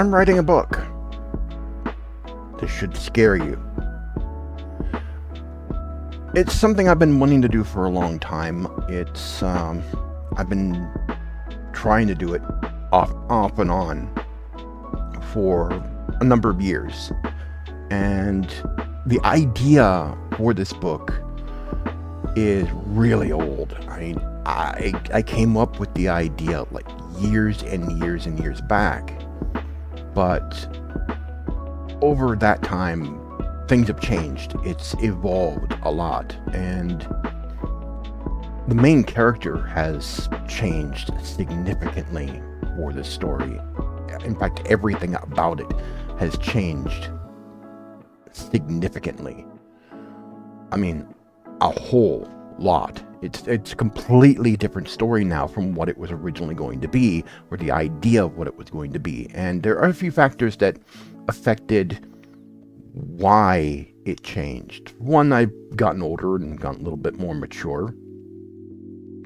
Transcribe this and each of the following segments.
I'm writing a book. This should scare you. It's something I've been wanting to do for a long time. It's, I've been trying to do it off and on for a number of years. And the idea for this book is really old. I mean, I came up with the idea like years and years and years back. But over that time, things have changed. It's evolved a lot, and the main character has changed significantly for this story. In fact, everything about it has changed significantly. I mean, a whole lot. It's a completely different story now from what it was originally going to be, or the idea of what it was going to be. And there are a few factors that affected why it changed. One, I've gotten older and gotten a little bit more mature,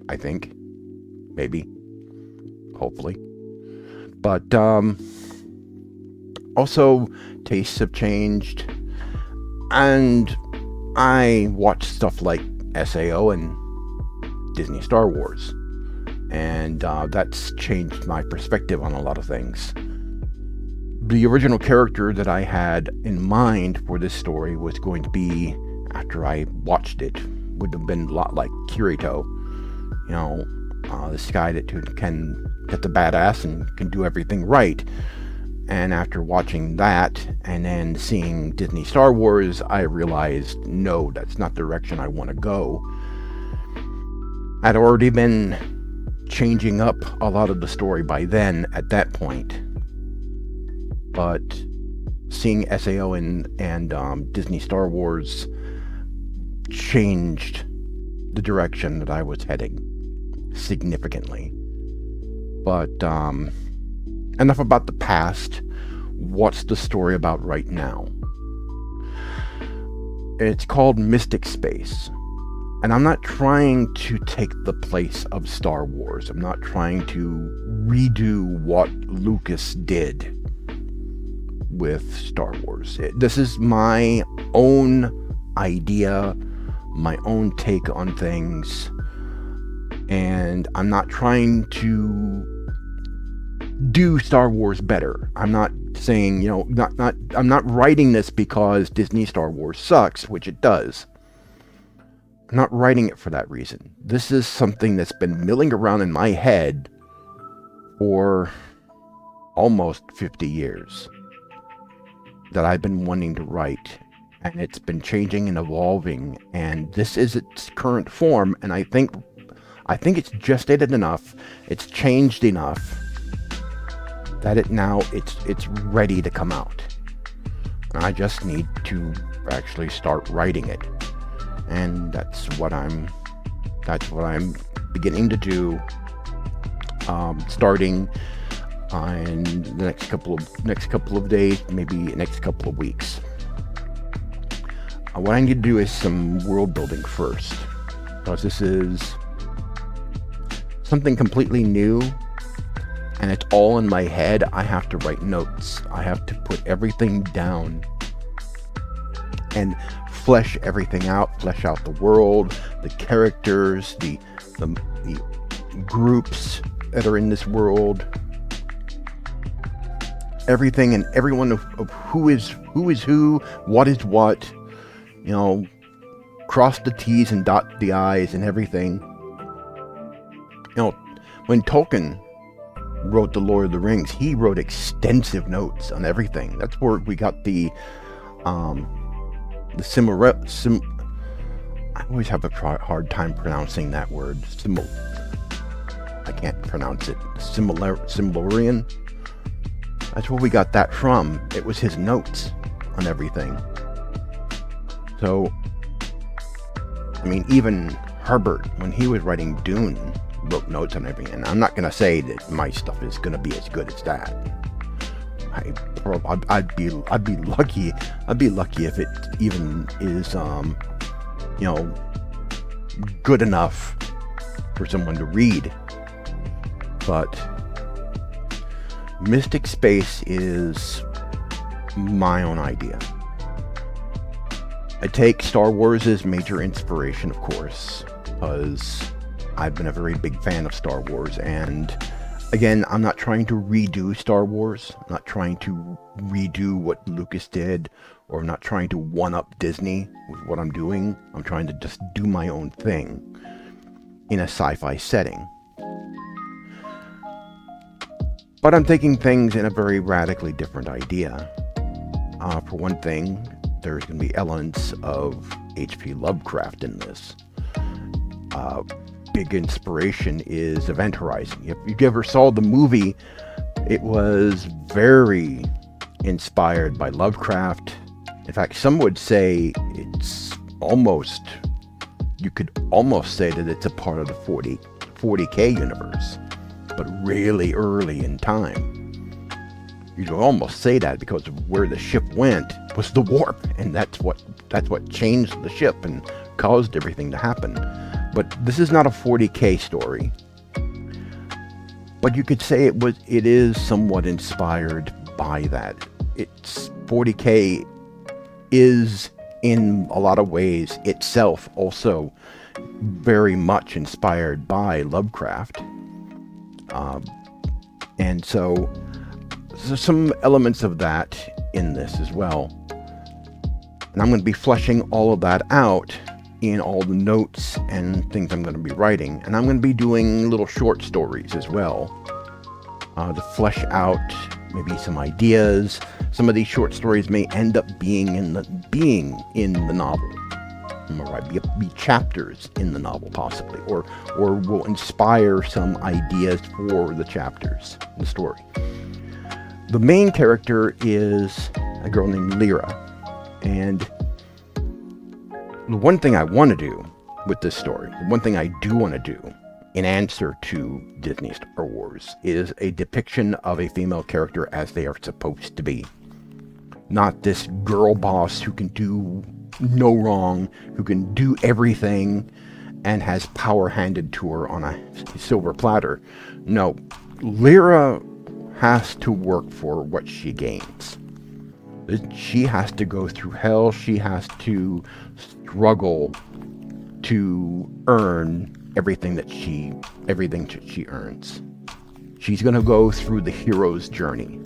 I think, maybe, hopefully. But also, tastes have changed, and I watch stuff like SAO and Disney Star Wars, and that's changed my perspective on a lot of things. The original character that I had in mind for this story was going to be, after I watched it, would have been a lot like Kirito. You know, this guy that's a badass and can do everything right. And after watching that and then seeing Disney Star Wars, I realized, no, that's not the direction I want to go. I'd already been changing up a lot of the story by then at that point. But seeing SAO and Disney Star Wars changed the direction that I was heading significantly. But enough about the past. What's the story about right now? It's called Mystic Space. And I'm not trying to take the place of Star Wars. I'm not trying to redo what Lucas did with Star Wars. This is my own idea, my own take on things, and I'm not trying to do Star Wars better. I'm not saying, you know, I'm not writing this because Disney Star Wars sucks, which it does. I'm not writing it for that reason. This is something that's been milling around in my head for almost 50 years. That I've been wanting to write, and it's been changing and evolving, and this is its current form. And I think it's gestated enough, it's changed enough that it now it's ready to come out. And I just need to actually start writing it, and that's what I'm beginning to do. Starting in the next couple of days, maybe next couple of weeks. What I need to do is some world building first, because this is something completely new, and it's all in my head. I have to write notes. I have to put everything down and flesh everything out, flesh out the world, the characters, the groups that are in this world. Everything and everyone of who is who, what is what, you know, cross the T's and dot the I's and everything. You know, when Tolkien wrote The Lord of the Rings, he wrote extensive notes on everything. That's where we got the I always have a hard time pronouncing that word. I can't pronounce it. Similarian. That's where we got that from. It was his notes on everything. So, I mean, even Herbert, when he was writing Dune, wrote notes on everything. And I'm not going to say that my stuff is going to be as good as that. I'd be lucky. I'd be lucky if it even is, you know, good enough for someone to read. But Mystic Space is my own idea. I take Star Wars as major inspiration, of course, because I've been a very big fan of Star Wars. And again, I'm not trying to redo Star Wars. I'm not trying to redo what Lucas did, or I'm not trying to one-up Disney with what I'm doing. I'm trying to just do my own thing in a sci-fi setting. But I'm taking things in a very radically different idea. For one thing, there's going to be elements of HP Lovecraft in this. Big inspiration is Event Horizon. If you ever saw the movie, it was very inspired by Lovecraft. In fact, some would say it's almost, you could almost say that it's a part of the 40k universe, but really early in time. You could almost say that because of where the ship went was the warp, and that's what changed the ship and caused everything to happen. But this is not a 40k story. But you could say it is somewhat inspired by that. It's 40k is in a lot of ways itself also very much inspired by Lovecraft. And so there's some elements of that in this as well. And I'm going to be fleshing all of that out in all the notes and things I'm going to be writing. And I'm going to be doing little short stories as well, to flesh out maybe some ideas. Some of these short stories may end up being in the novel, or be chapters in the novel possibly, or will inspire some ideas for the chapters in the story. The main character is a girl named Lyra, and the one thing I want to do with this story, the one thing I do want to do in answer to Disney Star Wars, is a depiction of a female character as they are supposed to be. Not this girl boss who can do no wrong, who can do everything and has power handed to her on a silver platter. No, Lyra has to work for what she gains. She has to go through hell. She has to struggle to earn everything that she earns. She's going to go through the hero's journey.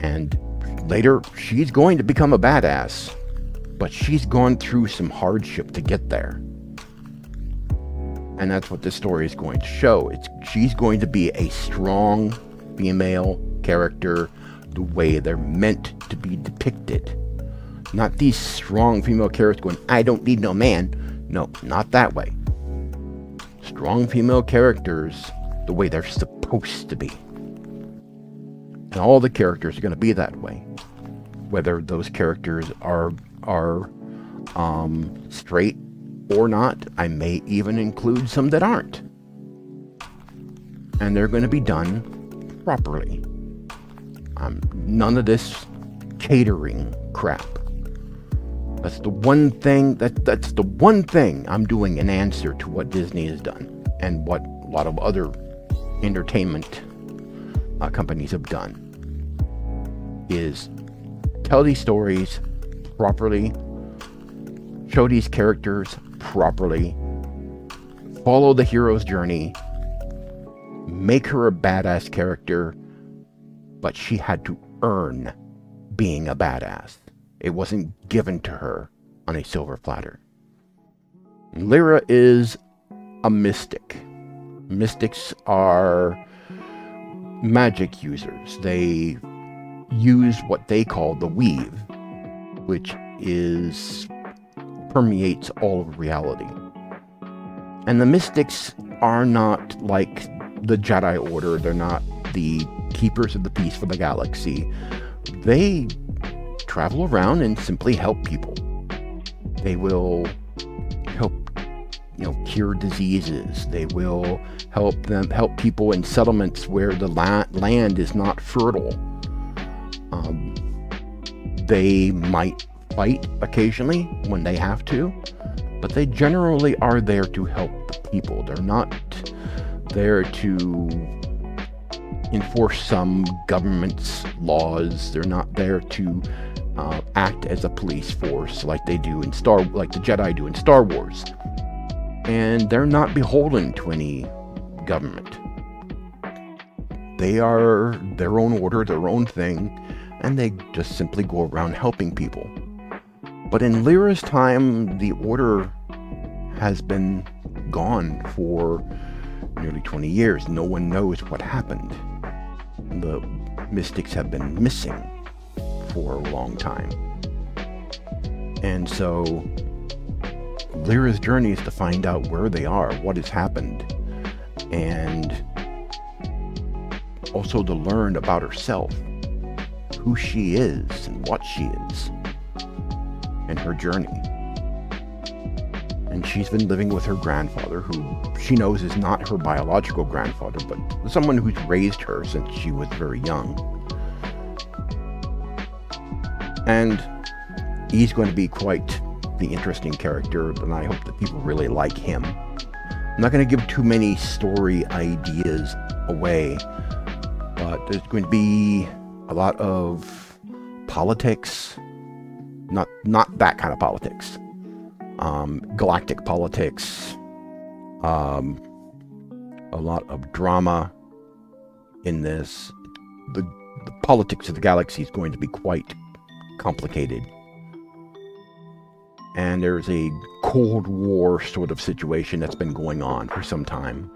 And later, she's going to become a badass. But she's gone through some hardship to get there. And that's what this story is going to show. She's going to be a strong female character, the way they're meant to be depicted. Not these strong female characters going, I don't need no man. No, not that way. Strong female characters, the way they're supposed to be. And all the characters are going to be that way. Whether those characters are straight or not. I may even include some that aren't. And they're going to be done properly. None of this catering crap. That's the one thing I'm doing in answer to what Disney has done and what a lot of other entertainment companies have done, is tell these stories properly, show these characters properly, follow the hero's journey, make her a badass character, but she had to earn being a badass. It wasn't given to her on a silver platter. Lyra is a mystic. Mystics are magic users. They use what they call the weave, which permeates all of reality. And the mystics are not like the Jedi Order. They're not the keepers of the peace for the galaxy. They travel around and simply help people. They will help, cure diseases. They will help people in settlements where the land is not fertile. They might fight occasionally when they have to, but they generally are there to help people. They're not there to enforce some government's laws. They're not there to act as a police force like they do in like the Jedi do in Star Wars. And they're not beholden to any government. They are their own order, their own thing, and they just simply go around helping people. But in Lyra's time, the order has been gone for nearly 20 years. No one knows what happened. The mystics have been missing for a long time. And so Lyra's journey is to find out where they are, what has happened, and also to learn about herself, who she is and what she is, and her journey. And she's been living with her grandfather, who she knows is not her biological grandfather, but someone who's raised her since she was very young. And he's going to be quite the interesting character, and I hope that people really like him. I'm not going to give too many story ideas away, but there's going to be a lot of politics. Not that kind of politics. Galactic politics. A lot of drama in this. The politics of the galaxy is going to be quite complicated. And there's a Cold War sort of situation that's been going on for some time.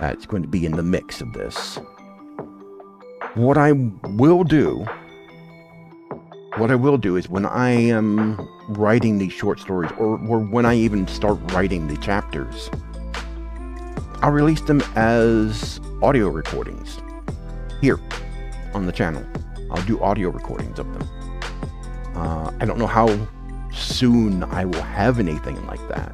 That's going to be in the mix of this. What I will do... what I will do is when I am writing these short stories, or when I even start writing the chapters, I'll release them as audio recordings here on the channel. I'll do audio recordings of them. I don't know how soon I will have anything like that.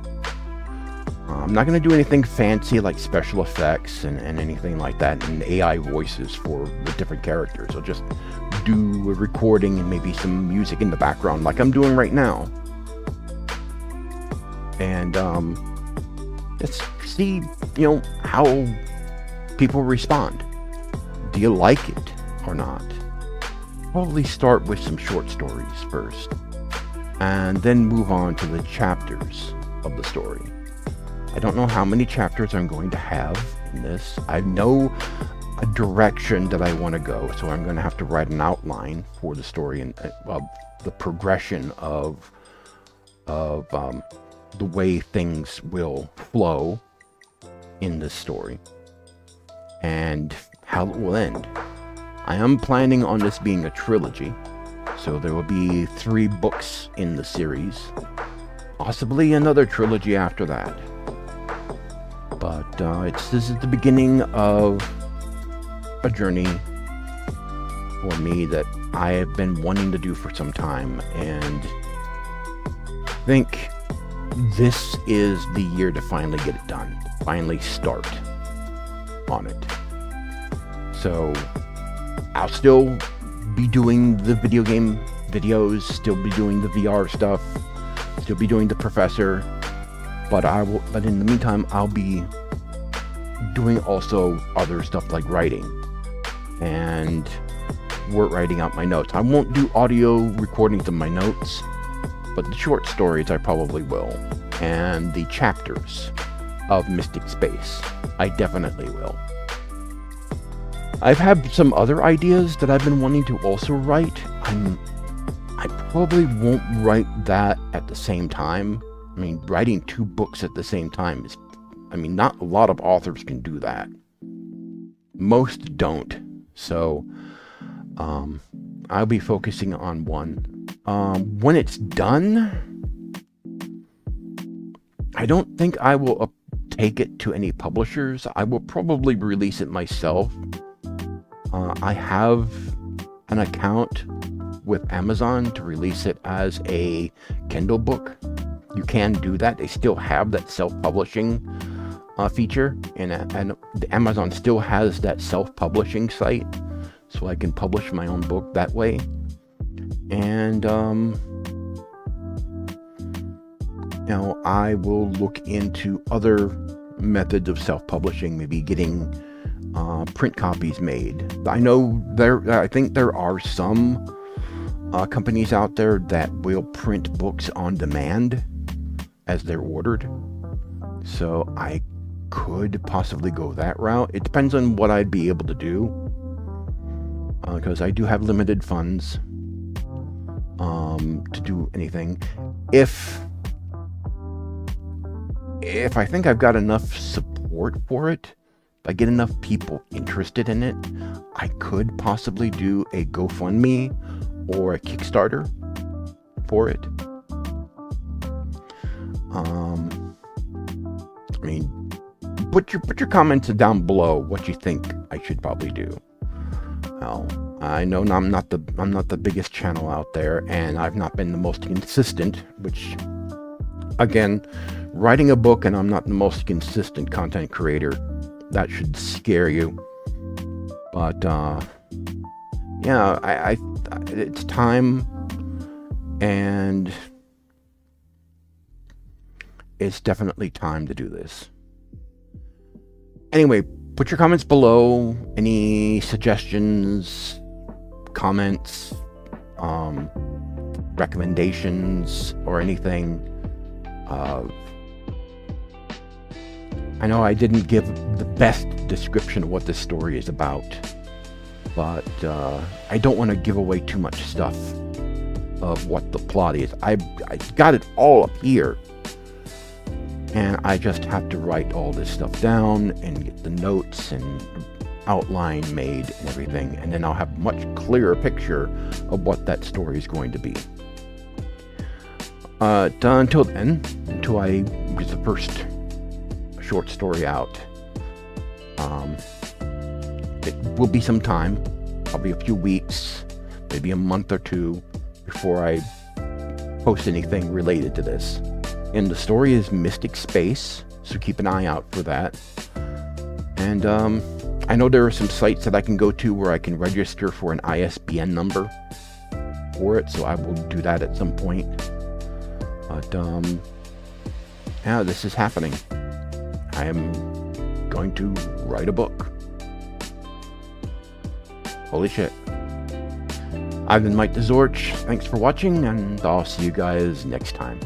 I'm not going to do anything fancy like special effects and anything like that, and AI voices for the different characters. I'll just do a recording and maybe some music in the background like I'm doing right now. And let's see, you know, how people respond. Do you like it or not? Probably start with some short stories first, and then move on to the chapters of the story. I don't know how many chapters I'm going to have in this. I know a direction that I want to go, so I'm going to have to write an outline for the story and the progression of the way things will flow in this story and how it will end. I am planning on this being a trilogy, so there will be 3 books in the series, possibly another trilogy after that. But this is the beginning of a journey for me that I have been wanting to do for some time, and I think this is the year to finally get it done, finally start on it. So I'll still be doing the video game videos, still be doing the VR stuff, still be doing the professor. But in the meantime, I'll be doing also other stuff like writing and writing out my notes. I won't do audio recordings of my notes, but the short stories I probably will, and the chapters of Mystic Space I definitely will. I've had some other ideas that I've been wanting to also write. I probably won't write that at the same time. I mean, writing 2 books at the same time is, I mean, not a lot of authors can do that. Most don't. So, I'll be focusing on one. When it's done, I don't think I will take it to any publishers. I will probably release it myself. I have an account with Amazon to release it as a Kindle book. You can do that. They still have that self-publishing feature, and Amazon still has that self-publishing site, so I can publish my own book that way. And now I will look into other methods of self-publishing, maybe getting print copies made. I know I think there are some companies out there that will print books on demand as they're ordered. So I could possibly go that route. It depends on what I'd be able to do, because I do have limited funds to do anything. If I think I've got enough support for it, if I get enough people interested in it, I could possibly do a GoFundMe or a Kickstarter for it. I mean, put your comments down below what you think I should probably do. Well, I know I'm not the biggest channel out there, and I've not been the most consistent, which, again, writing a book and I'm not the most consistent content creator, that should scare you. But yeah, it's time, and it's definitely time to do this. Anyway, put your comments below, any suggestions, comments, recommendations, or anything. I know I didn't give the best description of what this story is about, but I don't want to give away too much stuff of what the plot is. I got it all up here, and I just have to write all this stuff down and get the notes and outline made and everything, and then I'll have a much clearer picture of what that story is going to be. Until then, until I get the first short story out, it will be some time, probably a few weeks, maybe a month or two, before I post anything related to this. And the story is Mystic Space, so keep an eye out for that. And I know there are some sites that I can go to where I can register for an ISBN number for it, so I will do that at some point. But yeah, this is happening. I am going to write a book. Holy shit. I've been Mike TheZorch. Thanks for watching, and I'll see you guys next time.